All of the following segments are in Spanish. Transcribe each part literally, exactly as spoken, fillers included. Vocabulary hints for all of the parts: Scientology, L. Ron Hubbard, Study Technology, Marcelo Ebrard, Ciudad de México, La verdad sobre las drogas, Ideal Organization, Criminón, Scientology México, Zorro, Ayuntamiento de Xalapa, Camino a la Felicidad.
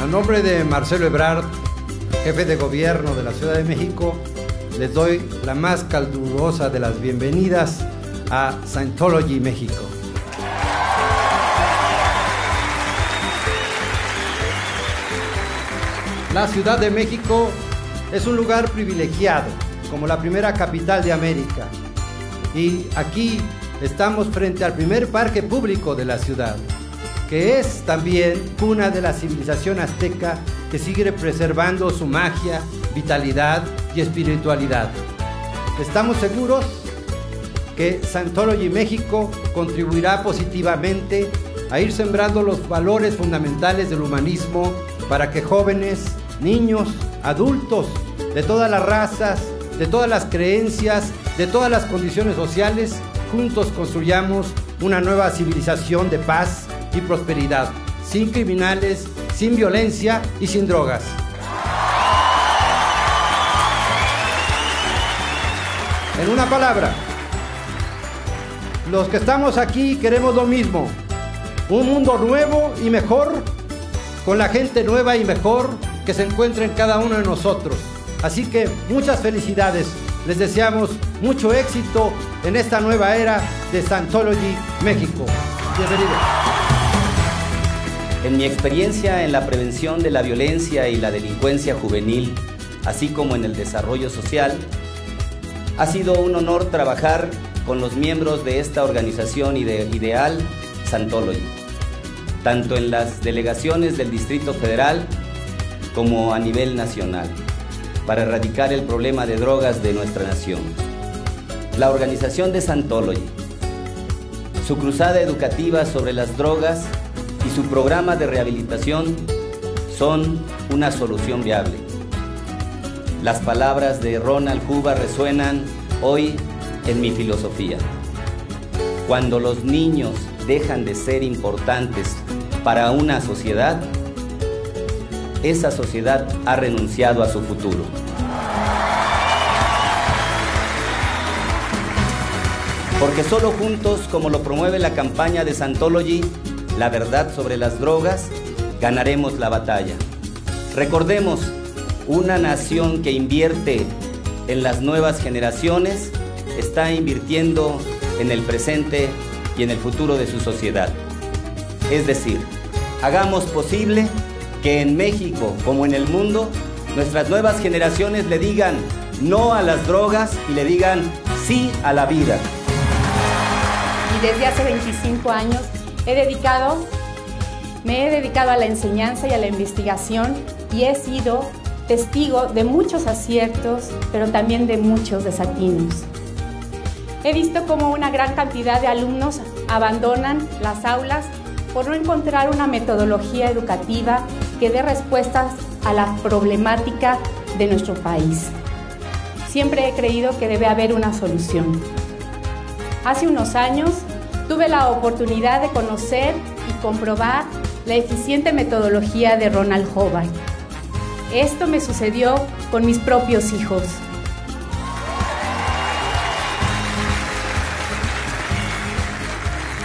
A nombre de Marcelo Ebrard, jefe de gobierno de la Ciudad de México, les doy la más calurosa de las bienvenidas a Scientology México. La Ciudad de México es un lugar privilegiado, como la primera capital de América. Y aquí estamos frente al primer parque público de la ciudad, que es también cuna de la civilización azteca que sigue preservando su magia, vitalidad y espiritualidad. Estamos seguros que Scientology México contribuirá positivamente a ir sembrando los valores fundamentales del humanismo para que jóvenes, niños, adultos, de todas las razas, de todas las creencias, de todas las condiciones sociales, juntos construyamos una nueva civilización de paz y prosperidad, sin criminales, sin violencia y sin drogas. En una palabra, los que estamos aquí queremos lo mismo, un mundo nuevo y mejor, con la gente nueva y mejor que se encuentra en cada uno de nosotros. Así que muchas felicidades, les deseamos mucho éxito en esta nueva era de Scientology México. Bienvenidos. En mi experiencia en la prevención de la violencia y la delincuencia juvenil, así como en el desarrollo social, ha sido un honor trabajar con los miembros de esta organización ideal Scientology, tanto en las delegaciones del Distrito Federal como a nivel nacional, para erradicar el problema de drogas de nuestra nación. La organización de Scientology, su cruzada educativa sobre las drogas y su programa de rehabilitación son una solución viable. Las palabras de L. Ron Hubbard resuenan hoy en mi filosofía. Cuando los niños dejan de ser importantes para una sociedad, esa sociedad ha renunciado a su futuro. Porque solo juntos, como lo promueve la campaña de Scientology, La verdad sobre las drogas, ganaremos la batalla. Recordemos, una nación que invierte en las nuevas generaciones está invirtiendo en el presente y en el futuro de su sociedad. Es decir, hagamos posible que en México, como en el mundo, nuestras nuevas generaciones le digan no a las drogas y le digan sí a la vida. Y desde hace veinticinco años, He dedicado, me he dedicado a la enseñanza y a la investigación y he sido testigo de muchos aciertos, pero también de muchos desatinos. He visto cómo una gran cantidad de alumnos abandonan las aulas por no encontrar una metodología educativa que dé respuestas a la problemática de nuestro país. Siempre he creído que debe haber una solución. Hace unos años, tuve la oportunidad de conocer y comprobar la eficiente metodología de L. Ron Hubbard. Esto me sucedió con mis propios hijos.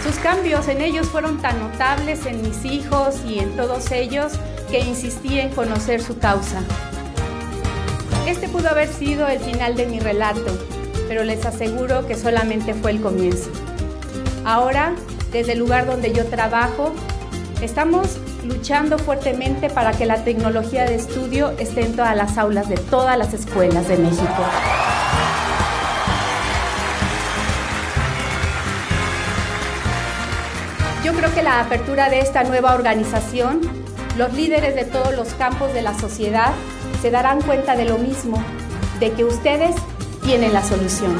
Sus cambios en ellos fueron tan notables en mis hijos y en todos ellos que insistí en conocer su causa. Este pudo haber sido el final de mi relato, pero les aseguro que solamente fue el comienzo. Ahora, desde el lugar donde yo trabajo, estamos luchando fuertemente para que la tecnología de estudio esté en todas las aulas de todas las escuelas de México. Yo creo que la apertura de esta nueva organización, los líderes de todos los campos de la sociedad se darán cuenta de lo mismo, de que ustedes tienen la solución.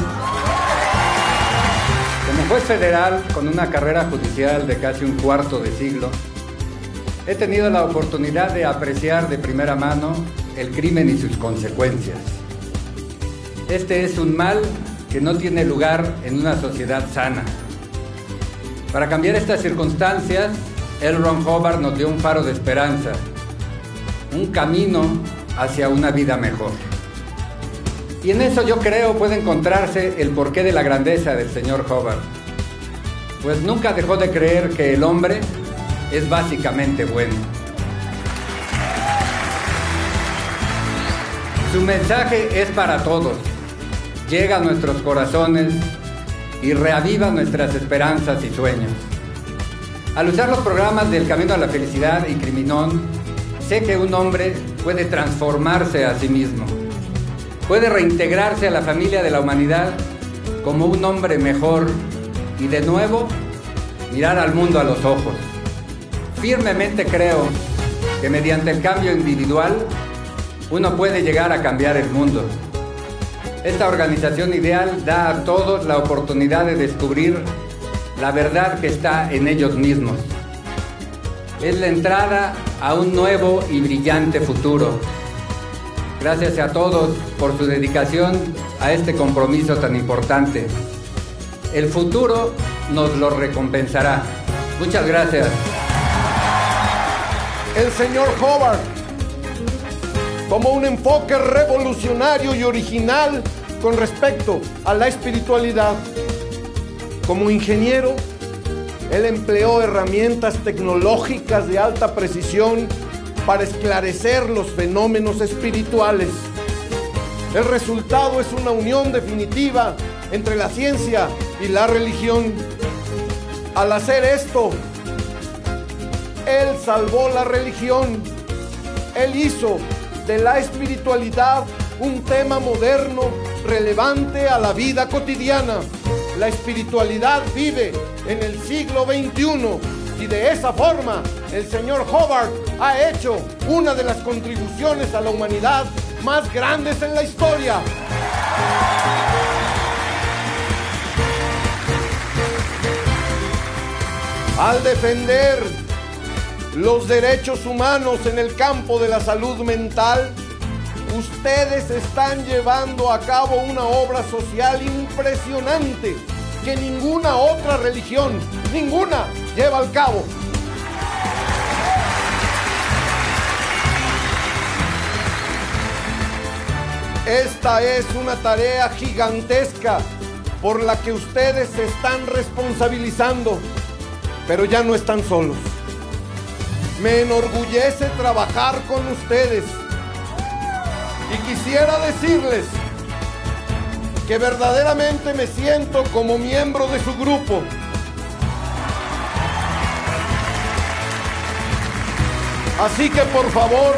Como juez federal, con una carrera judicial de casi un cuarto de siglo, he tenido la oportunidad de apreciar de primera mano el crimen y sus consecuencias. Este es un mal que no tiene lugar en una sociedad sana. Para cambiar estas circunstancias, L. Ron Hubbard nos dio un faro de esperanza, un camino hacia una vida mejor. Y en eso yo creo puede encontrarse el porqué de la grandeza del señor Hubbard. Pues nunca dejó de creer que el hombre es básicamente bueno. Su mensaje es para todos. Llega a nuestros corazones y reaviva nuestras esperanzas y sueños. Al usar los programas del Camino a la Felicidad y Criminón, sé que un hombre puede transformarse a sí mismo. Puede reintegrarse a la familia de la humanidad como un hombre mejor y de nuevo mirar al mundo a los ojos. Firmemente creo que mediante el cambio individual uno puede llegar a cambiar el mundo. Esta organización ideal da a todos la oportunidad de descubrir la verdad que está en ellos mismos. Es la entrada a un nuevo y brillante futuro. Gracias a todos por su dedicación a este compromiso tan importante. El futuro nos lo recompensará. Muchas gracias. El señor Hubbard, como un enfoque revolucionario y original con respecto a la espiritualidad. Como ingeniero, él empleó herramientas tecnológicas de alta precisión para esclarecer los fenómenos espirituales. El resultado es una unión definitiva entre la ciencia y la religión. Al hacer esto, él salvó la religión. Él hizo de la espiritualidad un tema moderno relevante a la vida cotidiana. La espiritualidad vive en el siglo veintiuno y de esa forma el señor Hubbard ha hecho una de las contribuciones a la humanidad más grandes en la historia. Al defender los derechos humanos en el campo de la salud mental, ustedes están llevando a cabo una obra social impresionante que ninguna otra religión, ninguna, lleva al cabo. Esta es una tarea gigantesca por la que ustedes se están responsabilizando, pero ya no están solos. Me enorgullece trabajar con ustedes y quisiera decirles que verdaderamente me siento como miembro de su grupo. Así que por favor,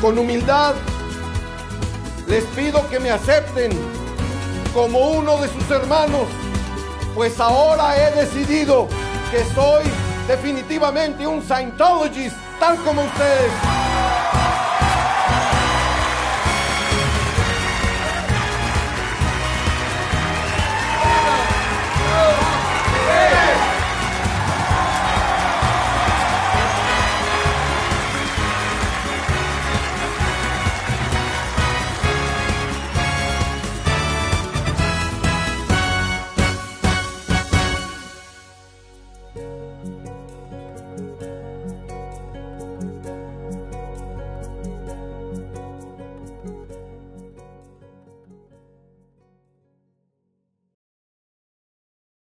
con humildad, les pido que me acepten como uno de sus hermanos, pues ahora he decidido que soy definitivamente un Scientologist, tal como ustedes.